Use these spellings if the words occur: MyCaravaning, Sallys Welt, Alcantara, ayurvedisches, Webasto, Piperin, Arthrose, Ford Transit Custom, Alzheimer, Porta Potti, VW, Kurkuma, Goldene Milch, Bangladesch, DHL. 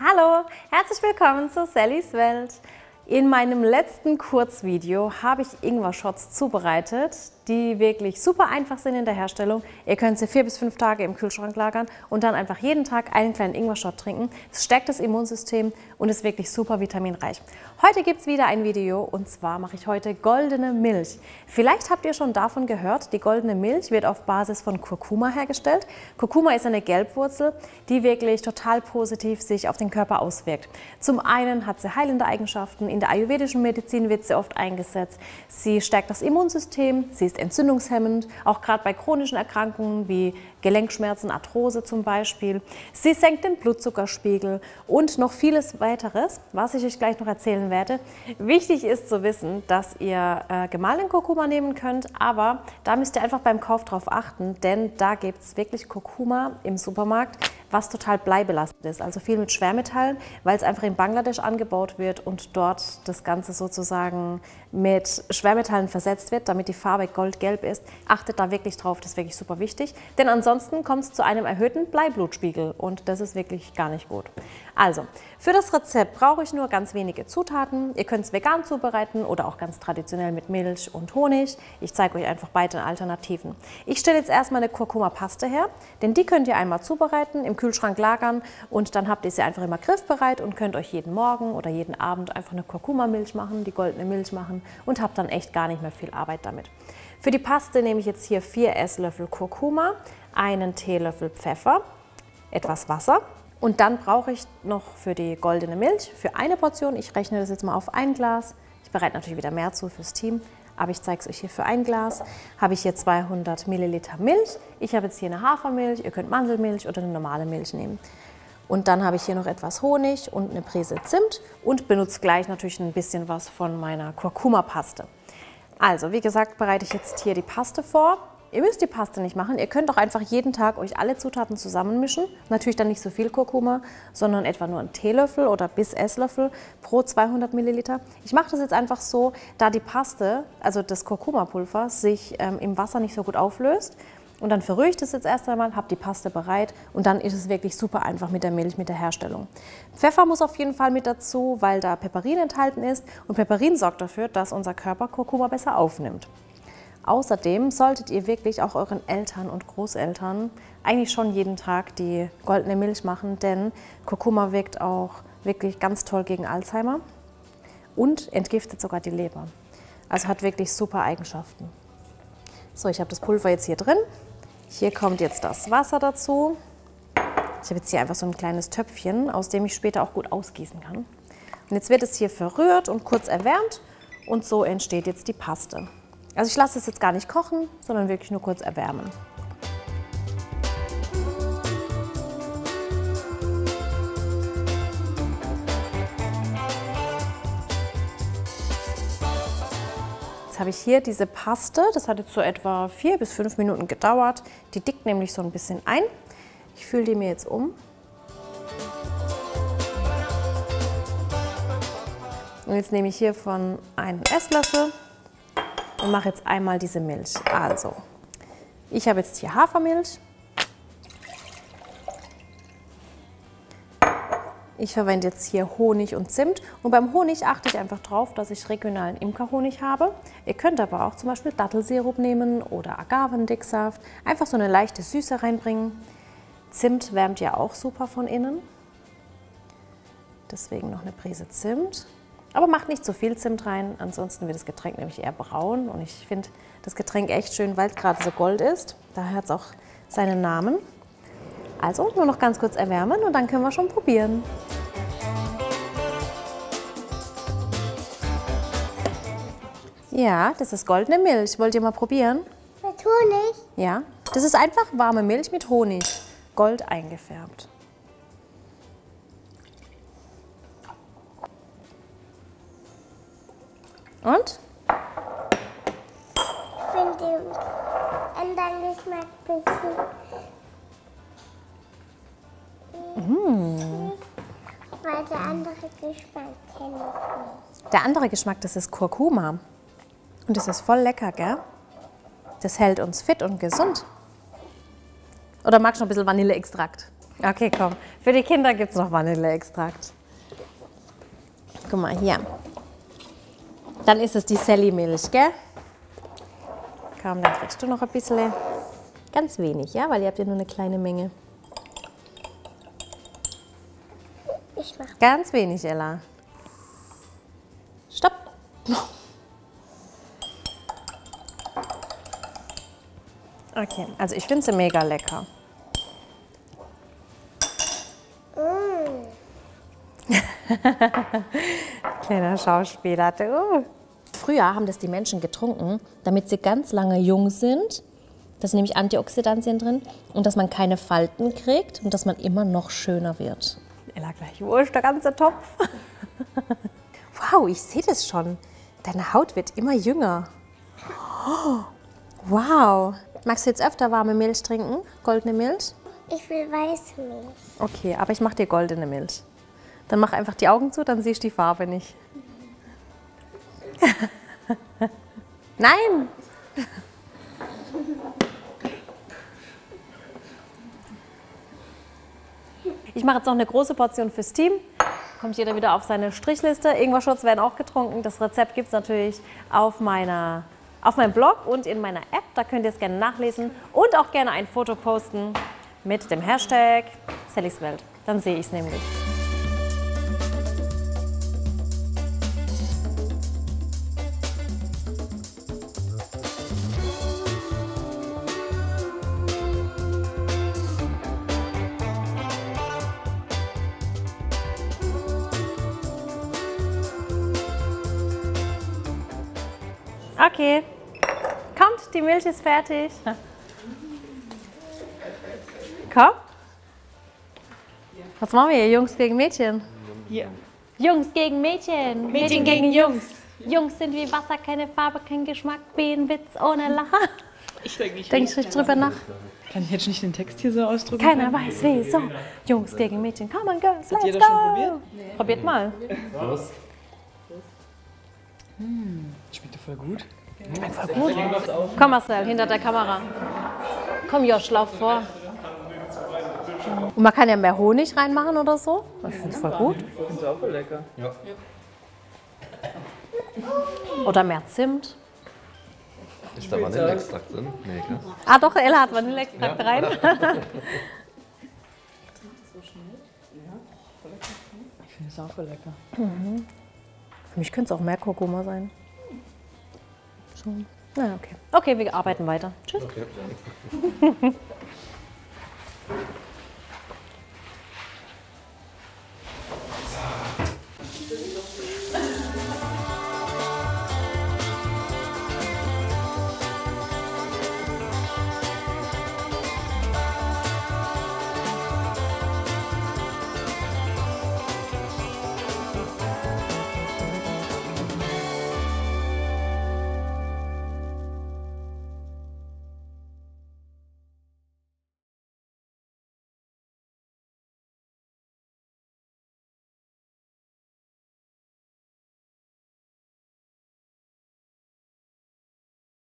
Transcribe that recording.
Hallo, herzlich willkommen zu Sallys Welt. In meinem letzten Kurzvideo habe ich Ingwer-Shots zubereitet, die wirklich super einfach sind in der Herstellung. Ihr könnt sie 4 bis 5 Tage im Kühlschrank lagern und dann einfach jeden Tag einen kleinen Ingwer-Shot trinken. Es stärkt das Immunsystem und ist wirklich super vitaminreich. Heute gibt es wieder ein Video und zwar mache ich heute Goldene Milch. Vielleicht habt ihr schon davon gehört, die Goldene Milch wird auf Basis von Kurkuma hergestellt. Kurkuma ist eine Gelbwurzel, die wirklich total positiv sich auf den Körper auswirkt. Zum einen hat sie heilende Eigenschaften, in der ayurvedischen Medizin wird sie oft eingesetzt. Sie stärkt das Immunsystem, sie ist entzündungshemmend, auch gerade bei chronischen Erkrankungen wie Gelenkschmerzen, Arthrose zum Beispiel. Sie senkt den Blutzuckerspiegel und noch vieles weiteres, was ich euch gleich noch erzählen werde. Wichtig ist zu wissen, dass ihr gemahlenen Kurkuma nehmen könnt, aber da müsst ihr einfach beim Kauf drauf achten, denn da gibt es wirklich Kurkuma im Supermarkt, was total bleibelastet ist, also viel mit Schwermetallen, weil es einfach in Bangladesch angebaut wird und dort das Ganze sozusagen mit Schwermetallen versetzt wird, damit die Farbe goldgelb ist. Achtet da wirklich drauf, das ist wirklich super wichtig, denn ansonsten kommt es zu einem erhöhten Bleiblutspiegel und das ist wirklich gar nicht gut. Also, für das Rezept brauche ich nur ganz wenige Zutaten. Ihr könnt es vegan zubereiten oder auch ganz traditionell mit Milch und Honig. Ich zeige euch einfach beide Alternativen. Ich stelle jetzt erstmal eine Kurkuma-Paste her, denn die könnt ihr einmal zubereiten, im Kühlschrank lagern und dann habt ihr sie einfach immer griffbereit und könnt euch jeden Morgen oder jeden Abend einfach eine Kurkuma-Milch machen, die Goldene Milch machen und habt dann echt gar nicht mehr viel Arbeit damit. Für die Paste nehme ich jetzt hier 4 Esslöffel Kurkuma, einen Teelöffel Pfeffer, etwas Wasser und dann brauche ich noch für die Goldene Milch für eine Portion, ich rechne das jetzt mal auf ein Glas, ich bereite natürlich wieder mehr zu fürs Team, aber ich zeige es euch hier für ein Glas, habe ich hier 200 Milliliter Milch. Ich habe jetzt hier eine Hafermilch, ihr könnt Mandelmilch oder eine normale Milch nehmen. Und dann habe ich hier noch etwas Honig und eine Prise Zimt und benutze gleich natürlich ein bisschen was von meiner Kurkuma-Paste. Also, wie gesagt, bereite ich jetzt hier die Paste vor. Ihr müsst die Paste nicht machen, ihr könnt auch einfach jeden Tag euch alle Zutaten zusammenmischen. Natürlich dann nicht so viel Kurkuma, sondern etwa nur einen Teelöffel oder bis Esslöffel pro 200 Milliliter. Ich mache das jetzt einfach so, da die Paste, also das Kurkuma-Pulver, sich im Wasser nicht so gut auflöst. Und dann verrühre ich das jetzt erst einmal, habe die Paste bereit und dann ist es wirklich super einfach mit der Milch, mit der Herstellung. Pfeffer muss auf jeden Fall mit dazu, weil da Piperin enthalten ist und Piperin sorgt dafür, dass unser Körper Kurkuma besser aufnimmt. Außerdem solltet ihr wirklich auch euren Eltern und Großeltern eigentlich schon jeden Tag die Goldene Milch machen, denn Kurkuma wirkt auch wirklich ganz toll gegen Alzheimer und entgiftet sogar die Leber. Also hat wirklich super Eigenschaften. So, ich habe das Pulver jetzt hier drin. Hier kommt jetzt das Wasser dazu. Ich habe jetzt hier einfach so ein kleines Töpfchen, aus dem ich später auch gut ausgießen kann. Und jetzt wird es hier verrührt und kurz erwärmt und so entsteht jetzt die Paste. Also ich lasse es jetzt gar nicht kochen, sondern wirklich nur kurz erwärmen. Jetzt habe ich hier diese Paste, das hat jetzt so etwa 4 bis 5 Minuten gedauert. Die dickt nämlich so ein bisschen ein. Ich fülle die mir jetzt um. Und jetzt nehme ich hiervon einen Esslöffel. Und mache jetzt einmal diese Milch. Also, ich habe jetzt hier Hafermilch. Ich verwende jetzt hier Honig und Zimt. Und beim Honig achte ich einfach drauf, dass ich regionalen Imkerhonig habe. Ihr könnt aber auch zum Beispiel Dattelsirup nehmen oder Agavendicksaft. Einfach so eine leichte Süße reinbringen. Zimt wärmt ja auch super von innen. Deswegen noch eine Prise Zimt. Aber macht nicht zu viel Zimt rein, ansonsten wird das Getränk nämlich eher braun und ich finde das Getränk echt schön, weil es gerade so gold ist. Daher hat es auch seinen Namen. Also nur noch ganz kurz erwärmen und dann können wir schon probieren. Ja, das ist Goldene Milch. Wollt ihr mal probieren? Mit Honig? Ja, das ist einfach warme Milch mit Honig, gold eingefärbt. Und? Ich finde den anderen Geschmack ein bisschen. Weil der andere Geschmack kenne ich nicht. Der andere Geschmack, das ist Kurkuma. Und das ist voll lecker, gell? Das hält uns fit und gesund. Oder magst du noch ein bisschen Vanilleextrakt? Okay, komm. Für die Kinder gibt es noch Vanilleextrakt. Guck mal hier. Dann ist es die Sallys Milch, gell? Komm, dann kriegst du noch ein bisschen. Ganz wenig, ja? Weil ihr habt ja nur eine kleine Menge. Ich mach. Ganz wenig, Ella. Stopp. Okay, also ich finde sie mega lecker. Kleiner Schauspieler. Früher haben das die Menschen getrunken, damit sie ganz lange jung sind. Da sind nämlich Antioxidantien drin. Und dass man keine Falten kriegt und dass man immer noch schöner wird. Ella, gleich wurscht, der ganze Topf. Wow, ich sehe das schon. Deine Haut wird immer jünger. Oh, wow. Magst du jetzt öfter warme Milch trinken? Goldene Milch? Ich will weiße Milch. Okay, aber ich mache dir goldene Milch. Dann mach einfach die Augen zu, dann siehst du die Farbe nicht. Nein! Ich mache jetzt noch eine große Portion fürs Team. Kommt jeder wieder auf seine Strichliste. Ingwer-Shots werden auch getrunken. Das Rezept gibt es natürlich auf meinem Blog und in meiner App. Da könnt ihr es gerne nachlesen und auch gerne ein Foto posten mit dem Hashtag Sallys Welt. Dann sehe ich es nämlich. Okay, kommt, die Milch ist fertig. Komm. Was machen wir hier? Jungs gegen Mädchen? Ja. Jungs gegen Mädchen. Mädchen gegen Jungs. Jungs sind wie Wasser, keine Farbe, kein Geschmack, wie ein Witz ohne Lachen. Ich denke nicht. Denkst du nicht drüber nach? Kann ich jetzt nicht den Text hier so ausdrücken? Keiner weiß wieso. Jungs gegen Mädchen. Come on, girls, let's go. Probiert? Nee. Probiert mal. Was? Schmeckt voll gut. Schmeckt voll gut. Komm Marcel, hinter der Kamera. Komm Josh, lauf vor. Und man kann ja mehr Honig reinmachen oder so. Ich finde es voll gut. Ich finde es auch voll lecker. Ja. Oder mehr Zimt. Ist da Vanilleextrakt drin? Nee, klar. Ah doch, Ella hat Vanilleextrakt rein. Ich finde es auch voll lecker. Mhm. Für mich könnte es auch mehr Kurkuma sein. Schon. Na, okay. Okay, wir arbeiten weiter. Tschüss. Okay.